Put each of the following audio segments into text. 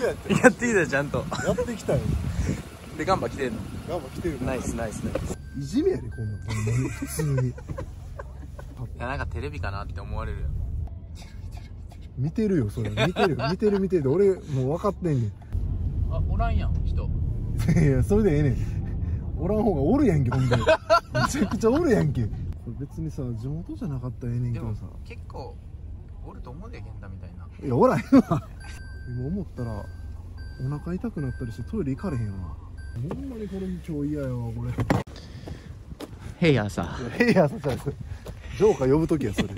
やってきたよ、ちゃんとやってきたよ。で、ガンバ来てるの？ガンバ来てる。ナイスナイスナイス。いじめやでこんなの普通に。いや、なんかテレビかなって思われるよ。見てるよ、それ見てる見てる見てる。俺もう分かってんねん。あ、おらんやん人。いや、それでええねん。おらん方がおるやんけ、ほんとに。めちゃくちゃおるやんけ。別にさ、地元じゃなかったらええねんけどさ、結構おると思うで、源太みたいな。いや、おらへんわ。今思ったらお腹痛くなったりしてトイレ行かれへんわ。ほんまにこれ超嫌やわ、これ。ヘイヤーさん、ヘイヤーさん、ジョーカー呼ぶときやそれ。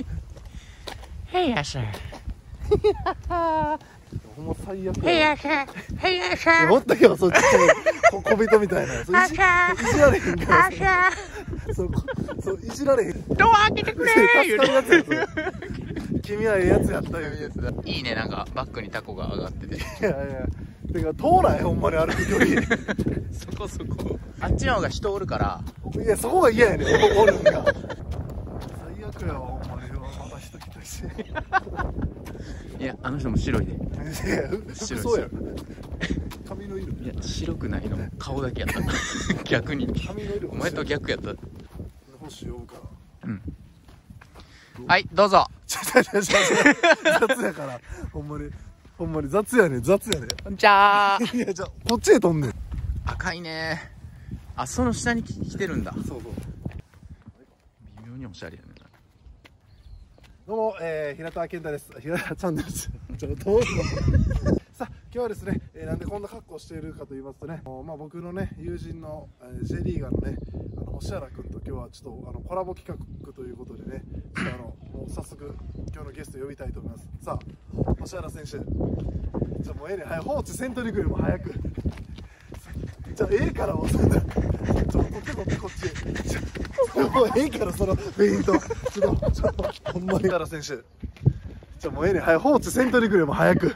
ヘイヤーさん、ほんま最悪。ヘイヤーさん、ヘイヤーさん。おったけど、そっち小人みたいな。いじられへんからさ。そう、いじられへん。ドア開けてくれー。君はええやつやったよ。いいね、なんかバックにタコが上がってて。いやいや、てか通らへん、ほんまに歩く距離。そこそこ。あっちの方が人おるから。いや、そこが嫌やねん、おるんが。最悪やわ、ほんまに。また人来たし。いや、あの人も白いね。いや、そうやろ。髪の色。いや、白くないの、顔だけやった。逆に髪の色、お前と逆やった。星呼ぶから。うん、はい、どうぞ。雑やから、ほんまに、ほんまに雑やね、雑やね。じゃあ。いや、じゃあ、こっちへ飛んで。赤いね。あ、その下に来てるんだ。そうそう。微妙におしゃれやね。どうも、平田健太です。平田ちゃんです。ちょっと、どうぞ。さあ、今日はですね、なんでこんな格好しているかと言いますとね、まあ、僕のね、友人の、Jリーガーのね、星原君と今日はちょっとコラボ企画ということでね、ちょっともう早速今日のゲスト呼びたいと思います。さあ、星原選手、じゃあもうええねん、早放置せんとに来るよ、もう早く。じゃあええからもう、ちょっと取ってこっち。ちょもうええからそのフェイント。ちょっとほんまに。星原選手、じゃあもうええねん、早放置せんとに来るよ、もう早く。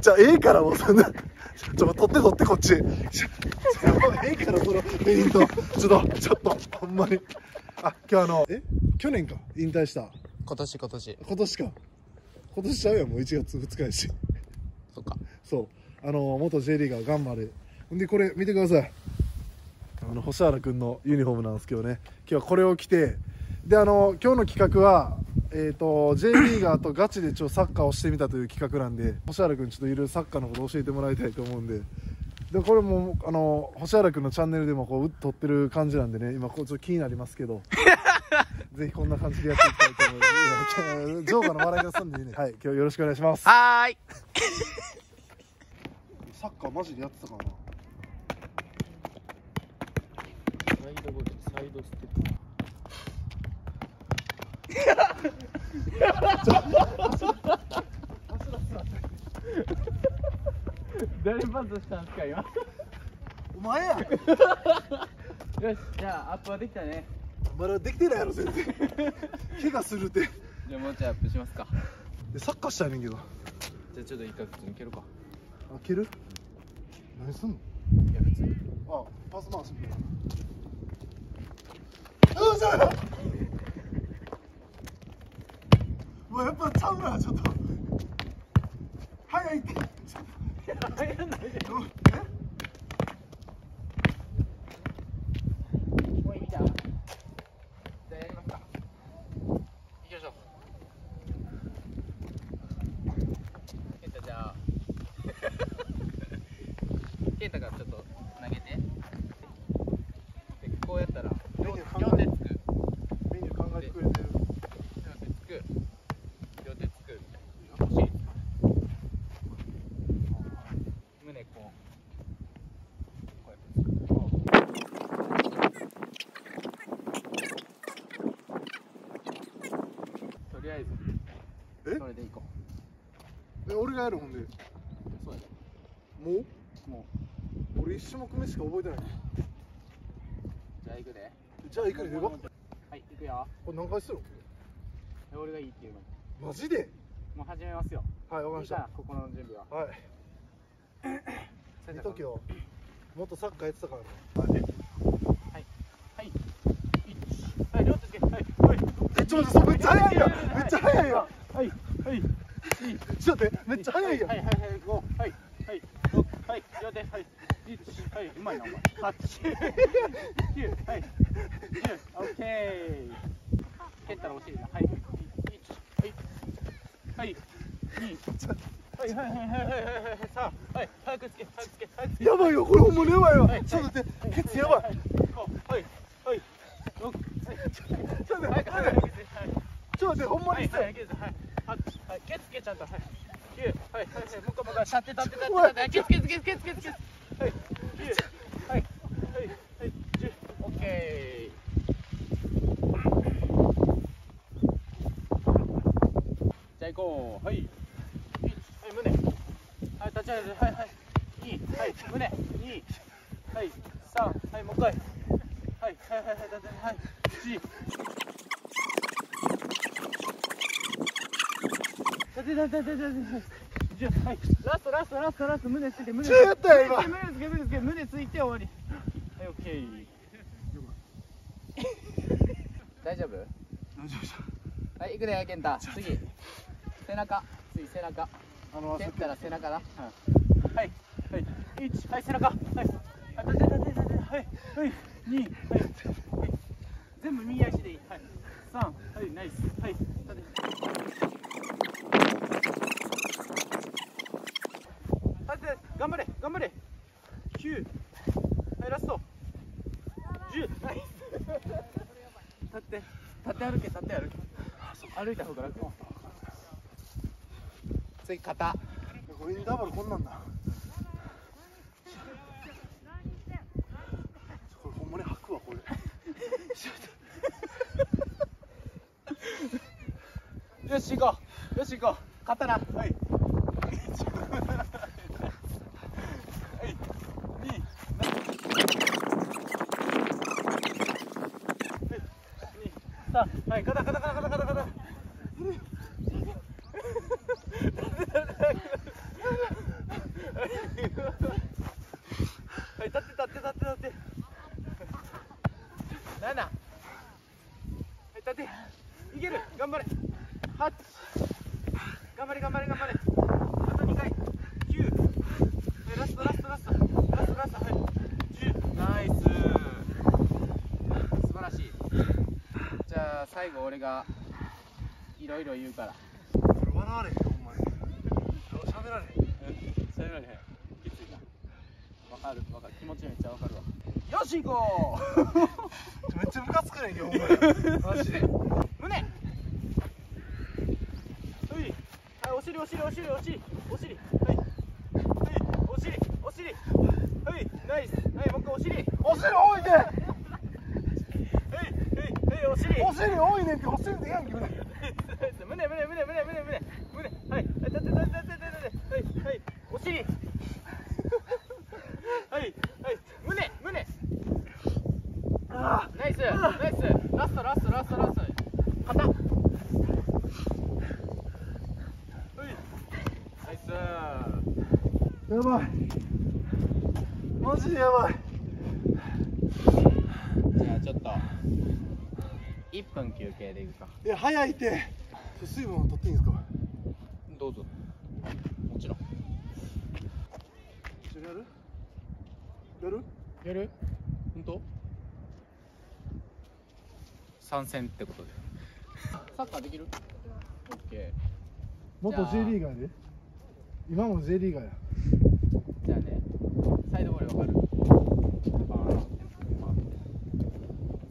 じゃあええからもうそんな。ちょっと取って取ってこっち。もうええからそのフェイント。ちょっとほんまに。あ、今日去年か引退した。今年か。今年ちゃうやん、もう1月2日やし。そっか。そう、元 J リーガーガンバで。ほんでこれ見てください。星原君のユニフォームなんですけどね、今日はこれを着てで、今日の企画はJ リーガーとガチでサッカーをしてみたという企画なんで、星原君ちょっといろいろサッカーのことを教えてもらいたいと思うんで、でこれも星原君のチャンネルでもこう撮ってる感じなんでね、今こうちょっと気になりますけど、ぜひこんな感じでやっていきたいと思います。ジョーカーの笑いがすんでいいね。はい、今日よろしくお願いします。はーい。サッカーマジでやってたかな。サイドステップ。誰パスしたんですか今。お前や。よし、じゃあアップはできたね。まだできてないやろ全然。怪我するって。じゃあもうちょいアップしますか。サッカーしたいねんけど。じゃあちょっと一回普通に蹴るか。あ、蹴る？何すんの？いや普通に。あ、パス回し。どうしたの？もうやっぱちゃうな、ちょっと。早いって。早いな。もういいんだ。じゃあやりますか。行きましょう。ケンタじゃあ。ケンタがちょっと投げて。こうやったら両手つく。メニュー考えてくれてる。俺がやるもんで。そうや。もう俺1種目目しか覚えてない。じゃあ行くで。じゃあ行くで。はい、行くよ。これ何回するの？俺がいいっていうの。マジで？もう始めますよ。はい、わかりました。ここの準備は。はい。見ときよ。もっとサッカーやってたから。はい。はい。はい。両手つけ。はい。はい。めっちゃ早いよ。はいはいちょっと待って、めっちゃ早いよ。はいはいはい五はいはい六はい四ではい一はいうまいなお前。八九はい十オッケー。蹴ったらお尻だ。はい一はいはい二。はいはいはいはいはいはいさあはい早くつけ早くつけ早くつけ。やばいよこれ、ほんまにやばいわ。ちょっと待ってケツやばい。はいはい六ちょっと待ってちょっと待ってほんまにさはいはいケツけちゃったはい九はいはいもこもこシャって立って立ってケツケツケツケツケツはい九はいはいはい十オッケー。じゃあ行こう。はいはい、立ち上げて、はい、はい、二、はい、胸、二、はい、三、はい、もう一回。はい、はい、はい、はい、立て、はい、四。立て、立て、立て、立て、はい、ラスト、ラスト、ラスト、ラスト、胸ついて、胸つけ、胸つけ、胸ついて、終わり。はい、オッケー。大丈夫。大丈夫。はい、行くで、健太、次。背中、次、背中。蹴ったら背中だ。はいはい一はい背中はいはいはい二はい全部右足でいい。はい三はいナイスはい立て頑張れ頑張れ九はいラスト十ナイス立って立って歩け立って歩け歩いた方が楽。肩ウィンダーバルこんなんだ。これほんまに吐くわこれ。よし行こうよし行こう勝ったな。はいはい肩肩肩肩肩肩。最後俺がいろいろ言うから笑われへんお前喋られへん喋られへんきついな。わかるわかる気持ちめっちゃわかるわ。よし行こう。めっちゃムカつくねんけどお前マジで。胸はいお尻お尻お尻お尻お尻はいお尻お尻はいナイスはいもう一回お尻お尻多いでお尻多いねんってお尻でやんけ。胸胸胸胸胸胸胸胸はい立て立て立て立てはいはいお尻はいはい胸胸ナイスナイスラストラストラストラスト肩はいナイス。やばいマジでやばい。じゃあちょっと1分休憩でいくか。いや早いって水分を取っていいんですか。どうぞもちろん。一緒にやるやるやる本当参戦ってことでサッカーできる OK 元 J リーガーで今も J リーガーや。じゃあねサイドボール分かる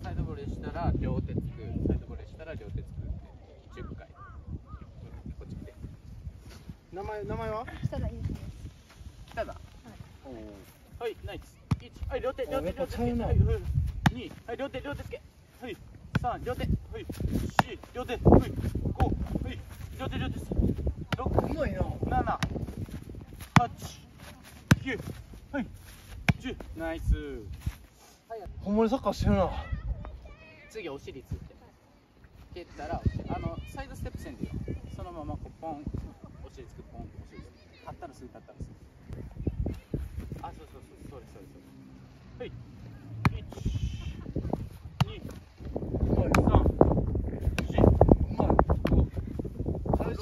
サイドボールしたら両手両手作って10回。こっち来て。名前は？北田祐希です。北田。はい。おお。はいナイス。一はい両手両手両手つけ。二はい両手両手つけ。はい三両手はい四両手はい五はい両手両手つけ。六うまいな。七八九はい十ナイス。ほんまにサッカーしてるな。次お尻ついて。蹴ったらサイドステップせんでよそのままこうポンお尻つくポンお尻つく立ったらすぐ立ったらすぐあそうそうそうそうですそうですはい12345。最初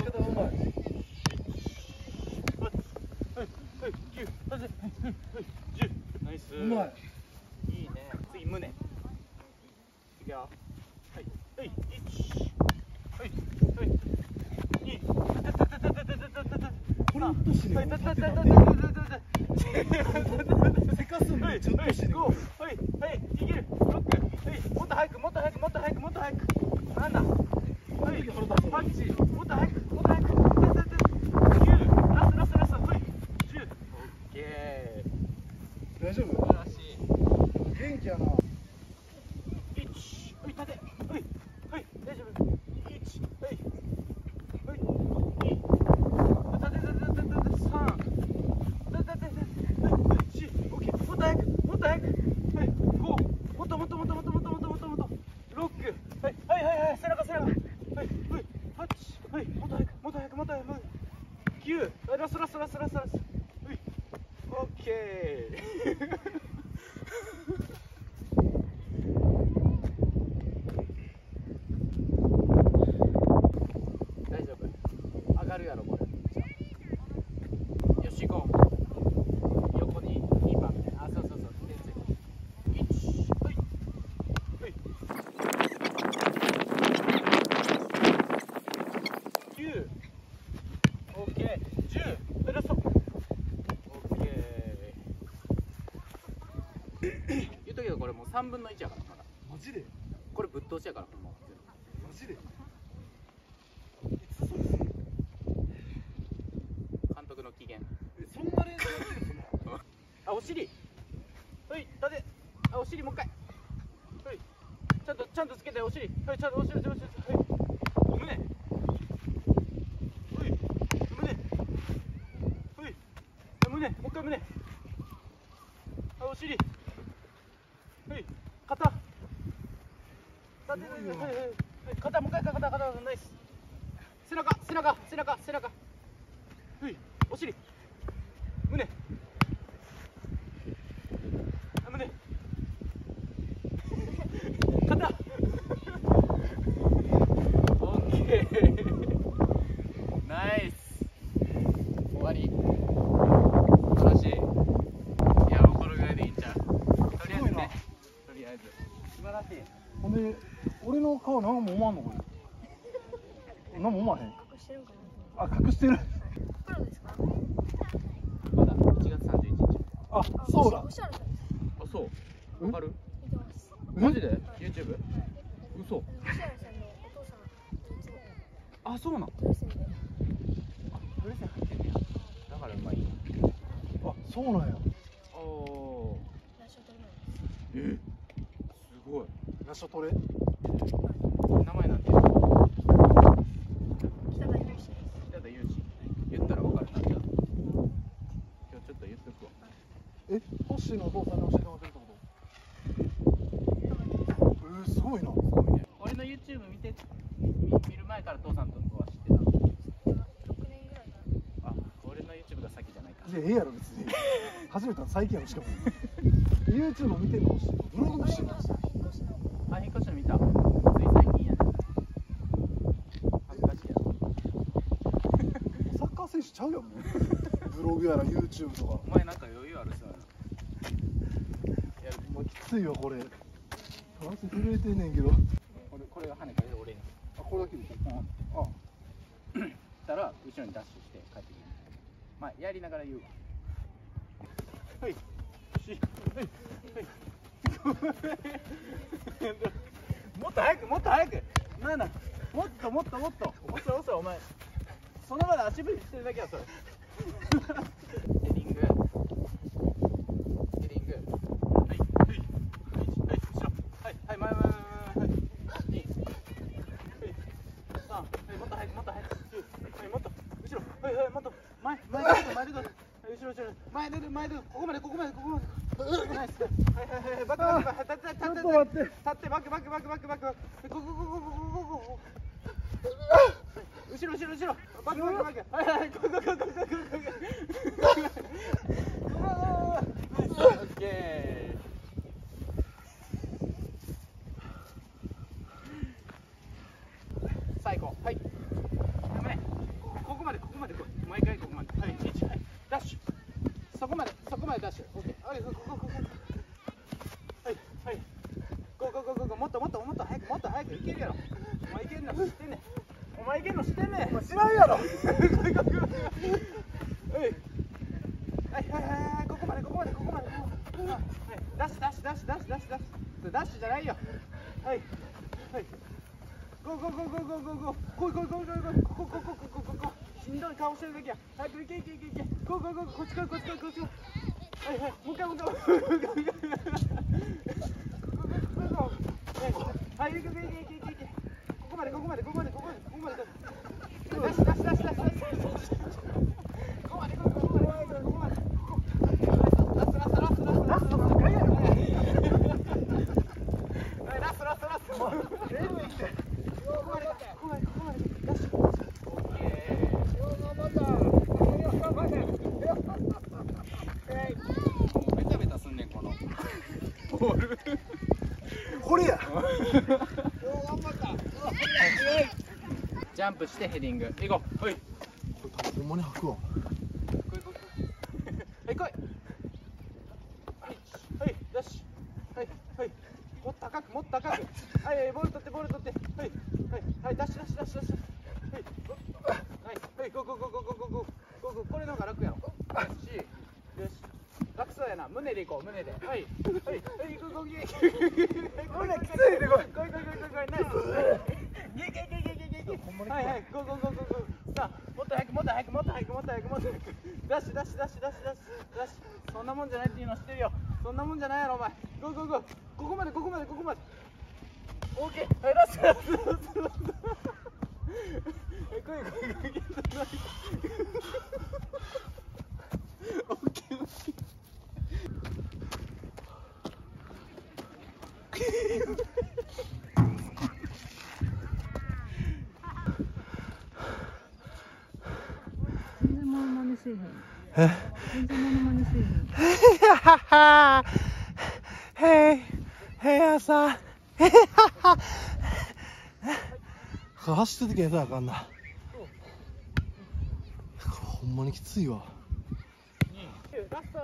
3分の1やからまだマジでこれぶっ通しやからマジでいつそれする監督の機嫌そんな練習やってるんですねあ、お尻はい、立てあ、お尻もう一回はいちゃんとつけてお尻はい、ちゃんとお尻はい胸もう一回胸あ、お尻はい、肩肩もう一回肩ナイス背中はい、お尻胸あ、胸肩オッケーナイス終わり素晴らしいいや、もうこのぐらいでいいんちゃうとりあえずね素晴らしい。ほんで、俺の顔何も思わんのこれ。何も思わへん。隠してるかな。あ、隠してる。プロですか。まだ1月31日。あ、そうだ。あ、そう。わかる？見てます。マジで？YouTube？嘘。あ、そうなの。あ、ドレス入ってんねや。だからうまい。あ、そうなんや。おお。え？すごい。ナショトレ？名前なんて言うの？北田祐一。言ったら分かるな。今日ちょっと言っとくわ。え、ホッシーのお父さんに教えてもらってるってこと？すごいな。俺の YouTube 見る前から父さんとは知ってた。6年ぐらいかな。あ、俺の YouTube が先じゃないか。いや、ええやろ別に。初めての最近やろしかも。YouTube 見てるのホッシー。ブログもしてる。あ、引っ越したの見た。つい最近やね。恥ずかしいやろ。サッカー選手ちゃうやんもう。ブログやら YouTube とか。お前なんか余裕あるさ。いや、もうきついよこれ。バランス震えてんねんけど。これが跳ね返る俺に。あ、これだけで。あ。したら後ろにダッシュして帰ってくる。まあやりながら言うわ。はい。はい。もっと早くなんだもっと遅いお前その場で足踏みしてるだけやそれヘディングはい前もっと早くもっと後ろはいもっと前出るここまでナイス。はいはいはい。立って待って。バック。ここ。後ろ。バック。はい。ここ。オッケー。最高。はい。ダメ。ここまで来い。毎回ここまで。はい。ダッシュ。そこまでダッシュ。オッケー。はい、はい。こうもっと早くいけるやろ。お前いけるの知ってんね。お前いけるの知ってんね。知らんやろ。はい、ここまでダッシュじゃないよ。はいゴーしんどい顔してるだけや。早くいけゴーこっち来いはいもう一回いけここまでジャンプしてヘディング行こう。はい、ほんまに吐くわ。はいよし、はいもっと高くはいボール取ってはいダッシュはいゴーこれの方が楽やろ。よし楽そうやな。胸で行こう。胸ではい胸きついでこいナイス。ゴーさあもっと早くダッシュそんなもんじゃないっていうの知ってるよ。そんなもんじゃないやろお前。ゴーここまでオーケー。はいラッシュオーケー走ってる時はやったらあかんな。ほんまにきついわ。ラスト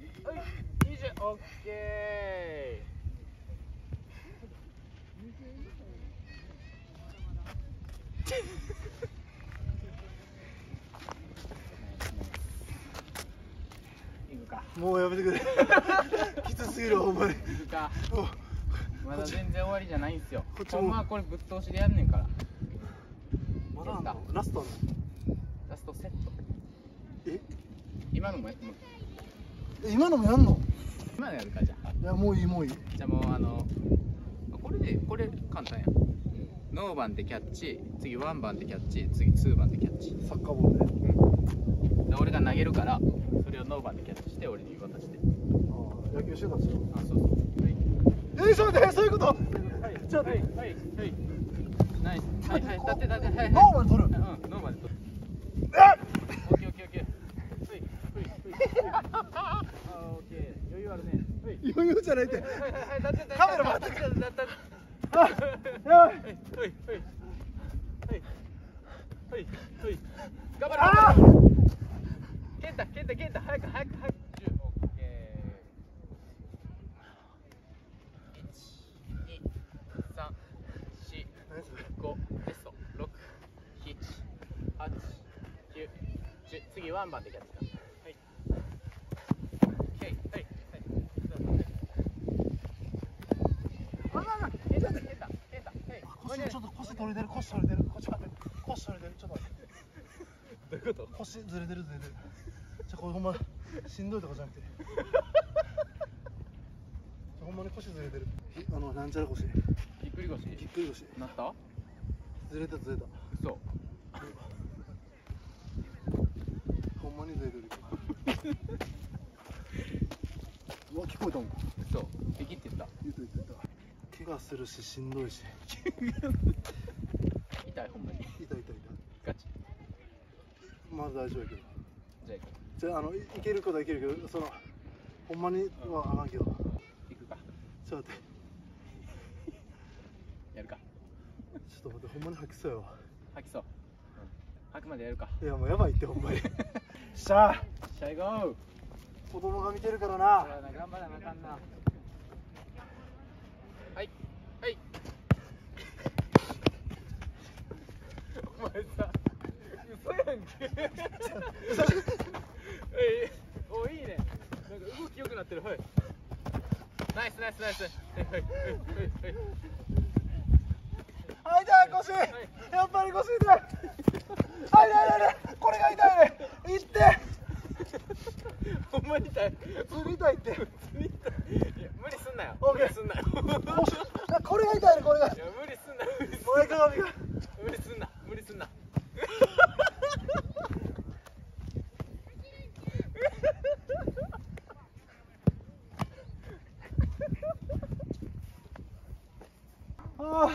20オッケー。もうやめてくれきつすぎるほんまに。まだ全然終わりじゃないんすよ。ほんまはこれぶっ通しでやんねんから。まだあんの？ラストセット。え？今のもやんの？今のやるかじゃあ。いやもういいじゃあもうこれ簡単や。ノーバンでキャッチ、次ワンバンでキャッチ、次ツーバンでキャッチ。サッカーボールで、俺が投げるからそれをノーバンでキャッチして俺に渡して。ああ野球してたんですよ。あそうそうはいそういうこと。はいナイス。はい立ってはいノーバン取る。ノーバンで取る。オッケー余裕あるね。余裕じゃないってカメラ回ってきた。はい頑張れ健太早く10オッケー。1、2、3、4、5、6、7、8、9、10。次ワンバンでキャッチだ。はい。はい。ちょっと腰取れてるちょっと待って。どういうこと？腰ずれてる。これほんましんどいとかじゃなくてほんまに腰ずれてる。なんちゃら腰ぎっくり腰なった。ずれた嘘ほんまにずれてるうわ聞こえたもん。嘘ビキって言った。言った怪我するししんどいし痛いほんまに痛いガチ。まあ大丈夫やけど。じゃあ行こう。いけることはいけるけど、そのほんまにはあかんけど。行くか。ちょっと待って。やるか。ちょっと待って、ほんまに吐きそうよ。吐くまでやるか。いやもうやばいってほんまに。しゃいゴー。子供が見てるからな。頑張らなあかんな。はい。お前さ、嘘やんお、いいね。なんか動き良くなってる。はい。ナイスナイスナイス。はい、じゃあ腰。やっぱり腰痛い。はい、はい、これが痛いね。いって。ほんまに痛い。普通に痛いって。無理すんなよ。オッケーすんなよ。これが痛いね、これが。いや、無理すんな。前かがみが。無理すんな。無理すんな。ああ、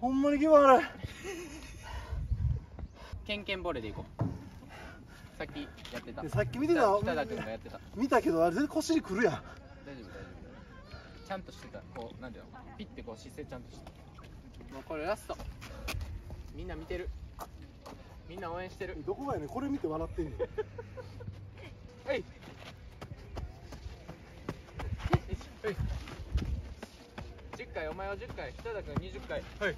ほんまに気分悪い。ケンケンボレーでいこう。さっきやってた。さっき見てた。北田君がやってた。見たけどあれ全然腰にくるやん。大丈夫大丈夫。ちゃんとしてた。こうなんていうの。ピッてこう姿勢ちゃんとしてた。もうこれラスト。みんな見てる。みんな応援してる。どこがやねん。これ見て笑ってんねん。はい。はい。10回、お前は10回、北田君20回。はい。はい。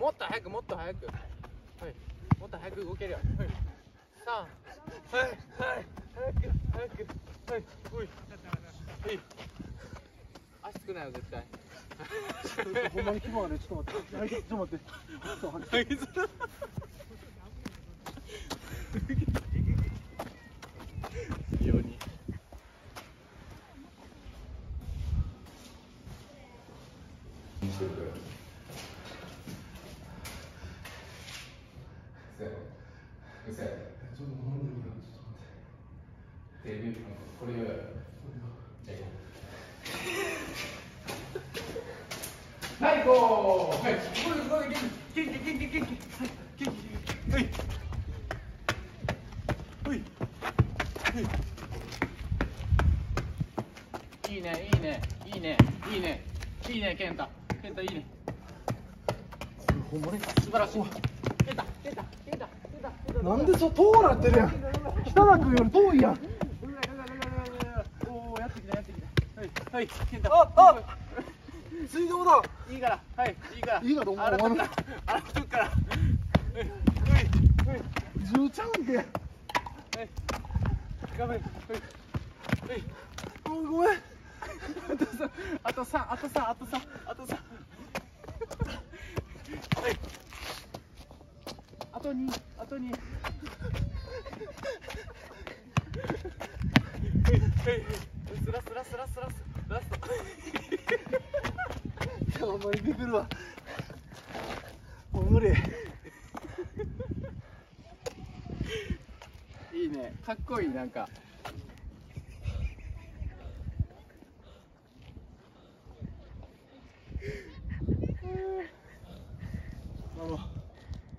もっと早く、もっと早く。はい。もっと早く動けるよ。はい。3。はい。はい。早く、早く。はい。おい。はい。足つくなよ、絶対。ほんまに気分悪い、ちょっと待って。ちょっと待って。ちょっと待って。いいねいいねいいねいいねいいね、健太健太いいね。これほんまに素晴らしい。健太健太健太健太。なんでそう遠なってるやん。北田君より遠いやん。おお、やってきたやってきた。はいはい健太。ああ、水道だ。いいから、はい、いいからいいから、洗っとくから洗っとくから。10ちゃうんけ。はい頑張れ。はいごめん。あと3、あと3、あと3、あと3。あと2、あと2。スラスラスラスラスラスト。お前ビビるわ。もう無理。いいね、かっこいい、なんか。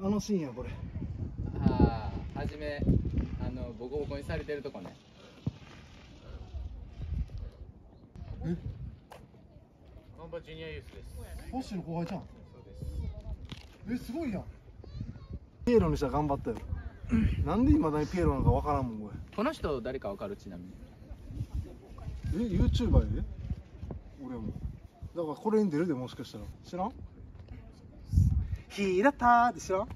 あのシーンやこれ。ああ、初めボコボコにされてるとこね。え？ガンバジュニアユースです。ボッシュの後輩じゃん。そうです。え、すごいやん。ピエロにしたら頑張ったよ。なんで今だにピエロなのかわからんもんこれ。この人誰かわかる、ちなみに。え、ユーチューバーで？俺も。だからこれに出るで、もしかしたら。知らん？ひらたーでしょ。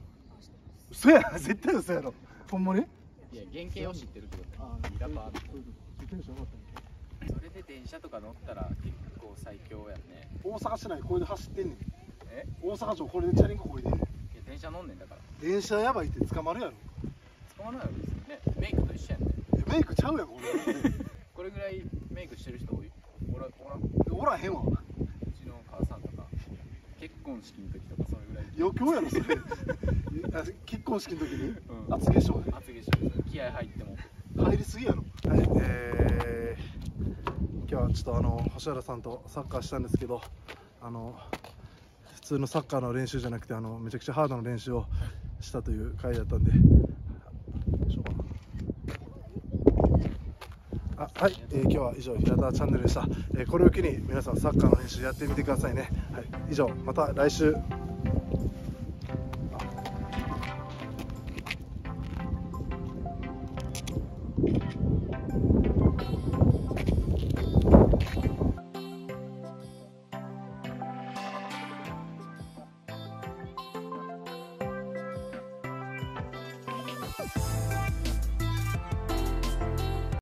嘘や、絶対嘘やろ。ほんまに。いや、原型を知ってるけど。ひらパー。それで電車とか乗ったら、結構最強やね。大阪市内これで走ってんねん。え、大阪城これでチャリンコこいでんねん。いや、電車乗んねんだから。電車やばいって捕まるやろ。捕まるやろですよね。メイクと一緒やねん。メイクちゃうやん、これ。これぐらいメイクしてる人多い。おらへんわ。うちの母さんとか。結婚式の時とか、それぐらい。余興やろそれ。結婚式の時に厚化粧で、厚化粧気合入っても入りすぎやろ。はい、今日はちょっと星原さんとサッカーしたんですけど、普通のサッカーの練習じゃなくてめちゃくちゃハードの練習をしたという回だったんで、はい、今日は以上、ひらたチャンネルでした。これを機に皆さんサッカーの練習やってみてくださいね。はい、以上、また来週。